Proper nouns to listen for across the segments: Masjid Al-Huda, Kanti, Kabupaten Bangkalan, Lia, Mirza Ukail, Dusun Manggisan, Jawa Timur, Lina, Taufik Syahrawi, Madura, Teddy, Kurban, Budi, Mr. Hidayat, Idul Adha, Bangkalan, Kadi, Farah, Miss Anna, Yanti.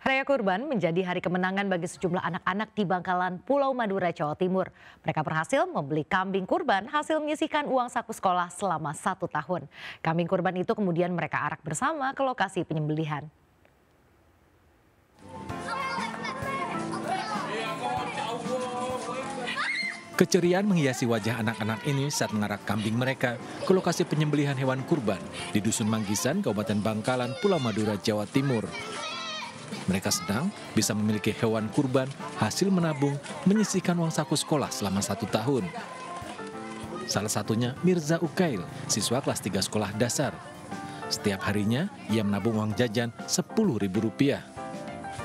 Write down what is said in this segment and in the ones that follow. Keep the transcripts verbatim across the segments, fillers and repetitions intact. Raya Kurban menjadi hari kemenangan bagi sejumlah anak-anak di Bangkalan, Pulau Madura, Jawa Timur. Mereka berhasil membeli kambing kurban hasil menyisihkan uang saku sekolah selama satu tahun. Kambing kurban itu kemudian mereka arak bersama ke lokasi penyembelihan. Keceriaan menghiasi wajah anak-anak ini saat mengarak kambing mereka ke lokasi penyembelihan hewan kurban di Dusun Manggisan, Kabupaten Bangkalan, Pulau Madura, Jawa Timur. Mereka senang bisa memiliki hewan kurban hasil menabung menyisihkan uang saku sekolah selama satu tahun. Salah satunya Mirza Ukail, siswa kelas tiga sekolah dasar. Setiap harinya ia menabung uang jajan sepuluh ribu rupiah.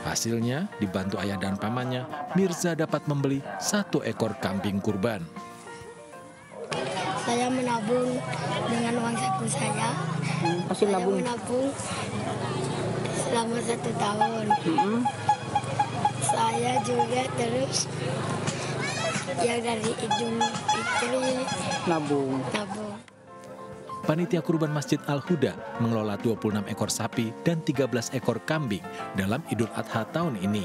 Hasilnya, dibantu ayah dan pamannya, Mirza dapat membeli satu ekor kambing kurban. Saya menabung dengan uang saku saya. Masih saya menabung. menabung selama satu tahun. Mm-hmm. Saya juga terus yang dari Idul Adha nabung. nabung. Panitia kurban Masjid Al-Huda mengelola dua puluh enam ekor sapi dan tiga belas ekor kambing dalam Idul Adha tahun ini.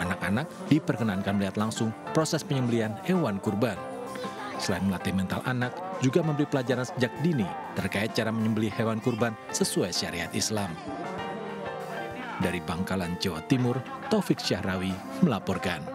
Anak-anak diperkenankan melihat langsung proses penyembelihan hewan kurban. Selain melatih mental anak, juga memberi pelajaran sejak dini terkait cara menyembelih hewan kurban sesuai syariat Islam. Dari Bangkalan, Jawa Timur, Taufik Syahrawi melaporkan.